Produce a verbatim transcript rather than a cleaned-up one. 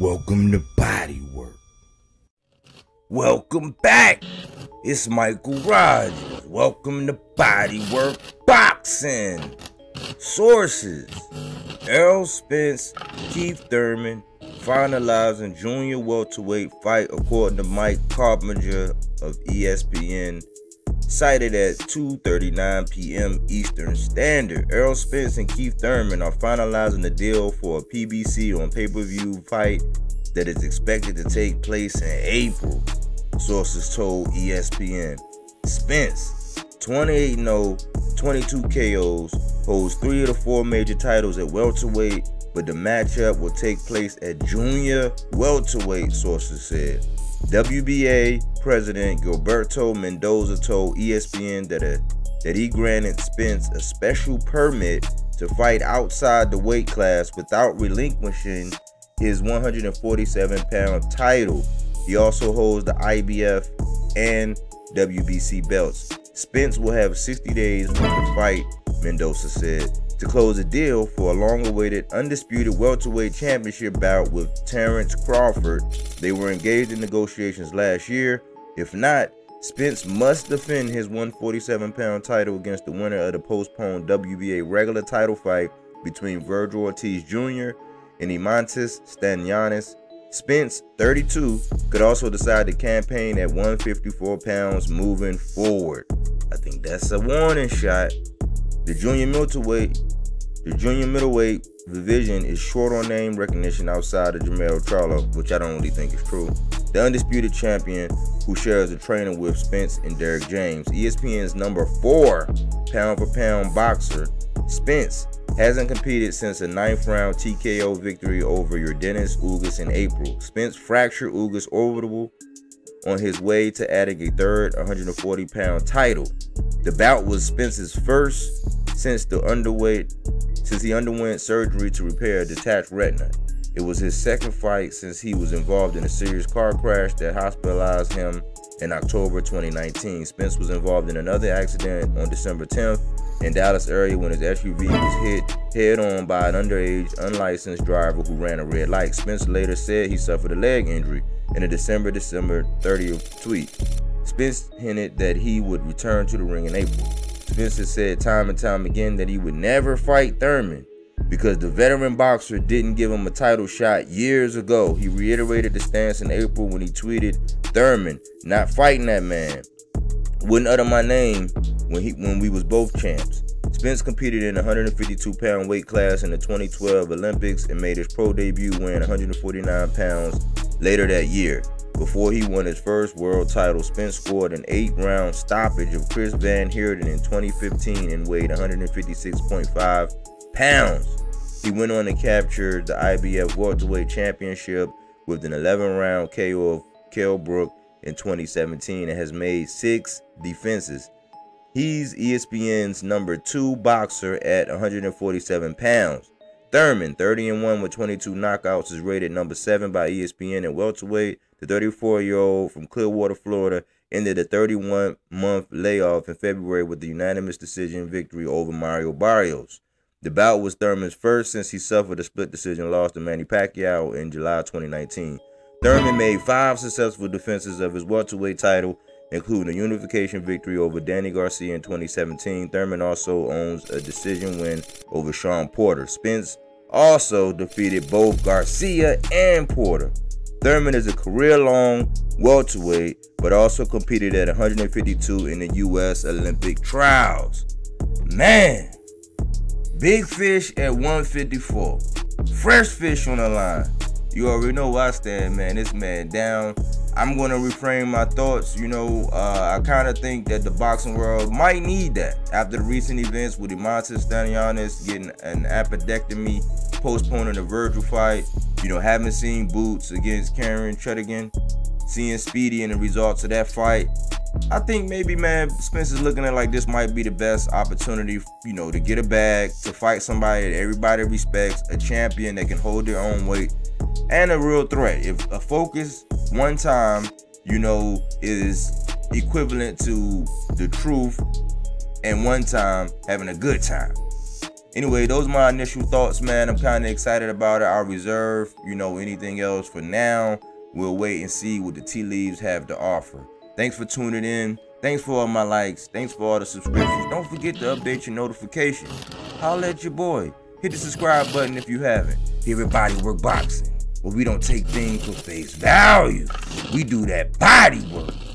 Welcome to BodyWork. Welcome back. It's Michael Rogers. Welcome to BodyWork Boxing. Sources: Errol Spence, Keith Thurman finalizing junior welterweight fight according to Mike Coppinger of E S P N. Cited at two thirty-nine p m Eastern Standard, Errol Spence and Keith Thurman are finalizing the deal for a P B C on pay-per-view fight that is expected to take place in April, sources told E S P N. Spence, twenty-eight and oh, twenty-two K Os, holds three of the four major titles at welterweight, but the matchup will take place at junior welterweight, sources said. W B A President Gilberto Mendoza told E S P N that, a, that he granted Spence a special permit to fight outside the weight class without relinquishing his one forty-seven pound title. He also holds the I B F and W B C belts. Spence will have sixty days from the fight, Mendoza said, to close a deal for a long-awaited undisputed welterweight championship bout with Terence Crawford. They were engaged in negotiations last year. If not, Spence must defend his one forty-seven pound title against the winner of the postponed W B A regular title fight between Virgil Ortiz Junior and Imantas Stanionis. Spence, thirty-two, could also decide to campaign at one fifty-four pounds moving forward. I think that's a warning shot. The junior middleweight, the junior middleweight division is short on name recognition outside of Jamel Charlo, which I don't really think is true, the undisputed champion who shares a trainer with Spence and Derrick James. E S P N's number four pound-for-pound boxer, Spence, hasn't competed since a ninth round T K O victory over Yordenis Ugas in April. Spence fractured Ugas' orbital on his way to adding a third one forty pound title. The bout was Spence's first since the underweight, since he underwent surgery to repair a detached retina. It was his second fight since he was involved in a serious car crash that hospitalized him in October twenty nineteen. Spence was involved in another accident on December tenth in Dallas area when his S U V was hit head-on by an underage, unlicensed driver who ran a red light. Spence later said he suffered a leg injury in a December thirtieth tweet. Spence hinted that he would return to the ring in April. Spence has said time and time again that he would never fight Thurman because the veteran boxer didn't give him a title shot years ago. He reiterated the stance in April when he tweeted, "Thurman, not fighting that man. Wouldn't utter my name when he when we was both champs." Spence competed in the one fifty-two pound weight class in the twenty twelve Olympics and made his pro debut weighing one forty-nine pounds later that year. Before he won his first world title, Spence scored an eight round stoppage of Chris Van Heerden in twenty fifteen and weighed one fifty-six point five pounds. He went on to capture the I B F welterweight championship with an eleven round K O of Kell Brook in twenty seventeen and has made six defenses. He's E S P N's number two boxer at one forty-seven pounds. Thurman, thirty and one with twenty-two knockouts, is rated number seven by E S P N at welterweight. The thirty-four year old from Clearwater, Florida, ended a thirty-one month layoff in February with the unanimous decision victory over Mario Barrios. The bout was Thurman's first since he suffered a split decision loss to Manny Pacquiao in July twenty nineteen. Thurman made five successful defenses of his welterweight title, including a unification victory over Danny Garcia in twenty seventeen. Thurman also owns a decision win over Shawn Porter. Spence also defeated both Garcia and Porter. Thurman is a career-long welterweight, but also competed at one fifty-two in the U S Olympic trials. Man, big fish at one fifty-four. Fresh fish on the line. You already know where I stand, man. This man down. I'm going to reframe my thoughts. You know, uh, I kind of think that the boxing world might need that after the recent events with Imantas Stanionis getting an appendectomy, postponing the Virgil fight, you know, haven't seen Boots against Karen Chetigan, seeing Speedy and the results of that fight. I think maybe, man, Spence is looking at like this might be the best opportunity, you know, to get a bag, to fight somebody that everybody respects, a champion that can hold their own weight, and a real threat. If a focus one time, you know, is equivalent to the truth and one time having a good time. Anyway, those are my initial thoughts, man. I'm kind of excited about it. I'll reserve, you know, anything else for now. We'll wait and see what the tea leaves have to offer. Thanks for tuning in. Thanks for all my likes. Thanks for all the subscriptions. Don't forget to update your notifications. Holla at your boy. Hit the subscribe button if you haven't. Here at BodyWork Boxing, where we don't take things for face value. We do that body work.